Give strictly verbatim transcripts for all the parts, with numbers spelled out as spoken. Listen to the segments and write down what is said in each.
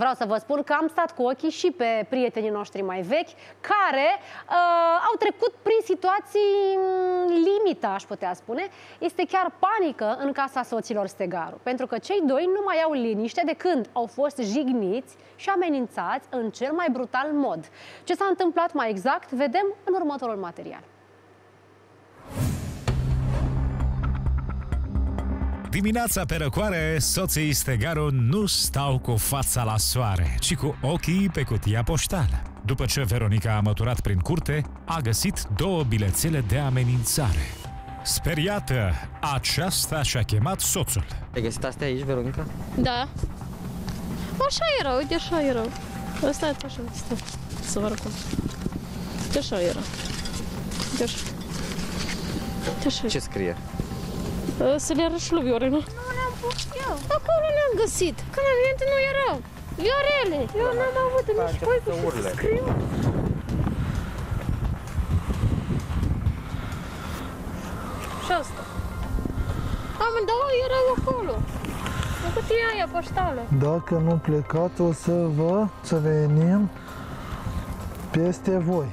Vreau să vă spun că am stat cu ochii și pe prietenii noștri mai vechi, care uh, au trecut prin situații limită, aș putea spune. Este chiar panică în casa soților Stegaru, pentru că cei doi nu mai au liniște de când au fost jigniți și amenințați în cel mai brutal mod. Ce s-a întâmplat mai exact, vedem în următorul material. Dimineața pe răcoare, soții Stegaru nu stau cu fața la soare, ci cu ochii pe cutia poștală. După ce Veronica a măturat prin curte, a găsit două bilețele de amenințare. Speriată, aceasta și-a chemat soțul. Ai găsit astea aici, Veronica? Da. Așa era, uite, așa era. Asta e așa, stai, să vă arăt. Uite, așa era. Uite, așa. Uite, așa. Ce scrie? Să le arăși lui Viorel. Nu le-am pus eu. Acolo le-am găsit. Că înainte nu erau. Viorele! Eu n-am avut nici voi cu ce scriu. Și asta. Amândouă erau acolo. În cutia aia poștală. Dacă nu plecați, o să vă să venim peste voi.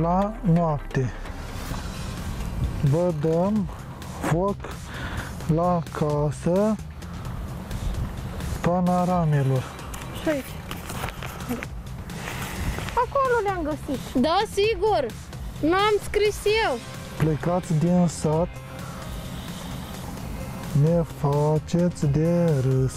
La noapte. Vă dăm foc la casă panoramelor. Acolo le-am găsit. Da, sigur. N-am scris eu. Plecați din sat. Ne faceți de râs.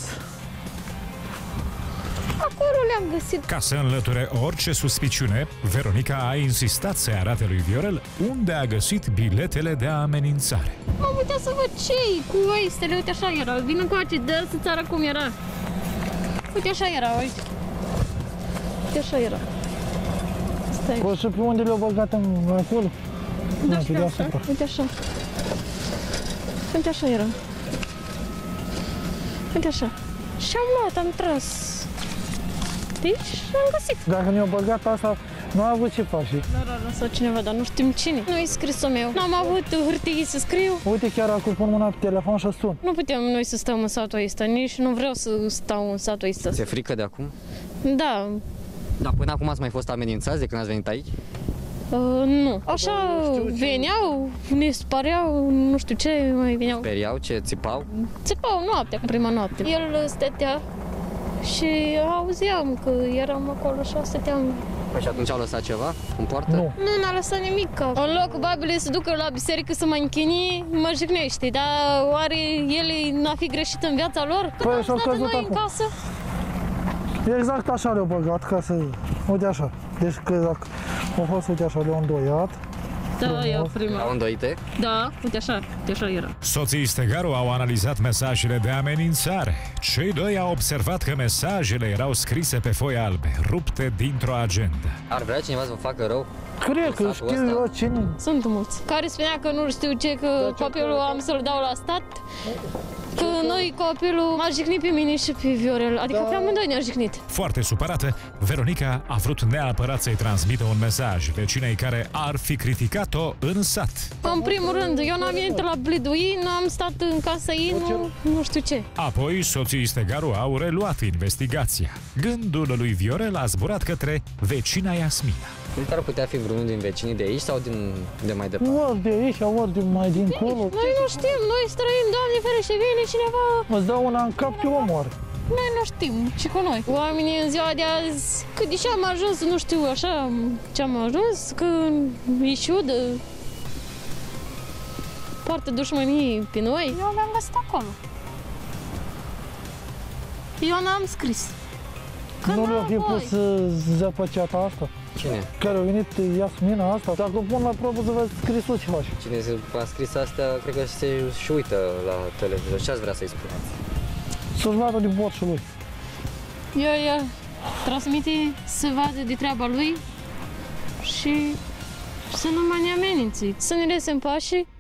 Acolo le-am găsit. Ca să înlăture orice suspiciune, Veronica a insistat să arate lui Viorel unde a găsit biletele de amenințare. M-am uitat să văd ce-i cu oistele, uite așa erau, vin încoace, dă să-ți arăt cum era. Uite așa erau, uite. Uite așa erau. Stai. Și pe unde le-au băgat în acolo? Da, și pe așa, uite așa. Uite așa erau. Uite așa. Și-am luat, am tras. Deci l-am găsit. Dacă ne-au băgat asta, nu a avut ce pași. Dar ăla sau cineva, dar nu știm cine. Nu-i scris-o meu. N-am avut hârtii să scriu. Uite, chiar acum pun mâna pe telefon și sun. Nu putem noi să stăm în satul ăsta, nici nu vreau să stau în satul ăsta. Ți-e frică de acum? Da. Dar până acum ați mai fost amenințați de când ați venit aici? Uh, nu. Așa veneau, ne spareau, nu știu ce, mai veneau. Speriau ce? Țipau? Țipau noaptea, prima noapte. El stătea și auzeam că eram acolo și stăteam. Păi și atunci au lăsat ceva în poartă? Nu, nu n-a lăsat nimic. În loc, babile se ducă la biserică să mă închini, mă jignește. Dar oare ele n-a fi greșit în viața lor? Păi am stat noi acum în casă. Exact așa le-au băgat, ca să... Uite așa. Deci că dacă au fost, uite așa, le-au îndoiat. Da, eu prima. Au îndoite? Da, uite așa, uite așa era. Soții Stegaru au analizat mesajele de amenințare. Cei doi au observat că mesajele erau scrise pe foi albe, rupte dintr-o agendă. Ar vrea cineva să vă facă rău? Cred că știu eu cine. Sunt mulți care spunea că nu știu ce, că copilul am să-l dau la stat. Că noi copilul a jignit pe mine și pe Viorel, adică da, pe amândoi ne-a jignit. Foarte supărată, Veronica a vrut neapărat să-i transmită un mesaj vecinei care ar fi criticat-o în sat. În primul rând, eu n-am venit la blidui, nu am stat în casa ei, nu, nu știu ce. Apoi, soții Stegaru au reluat investigația. Gândul lui Viorel a zburat către vecina Iasmina. Nu ar putea fi vreunul din vecinii de aici sau din, de mai departe? Ori de aici, ori de mai dincolo. Noi nu știm, noi străini, Doamne ferește, vine cineva... Îți dau una în cap, te omor. Noi nu știm, și cu noi. Oamenii în ziua de azi, că deși am ajuns, nu știu așa ce am ajuns, că e ciudă, poartă dușmănii pe noi. Eu le-am găsit acolo. Eu n-am scris. Că nu le-a fi pus zăpăceata asta? Cine? Care a venit Iasmina asta, dacă o pun la probă să vă scrisul ceva. Cine a scris astea, cred că se și uită la televizor. Ce ați vrea să-i spuneți? Să-și vadă de borșul lui. Eu i-a transmite să vadă de treaba lui și să nu mai ne amenințe, să ne lese în pașii.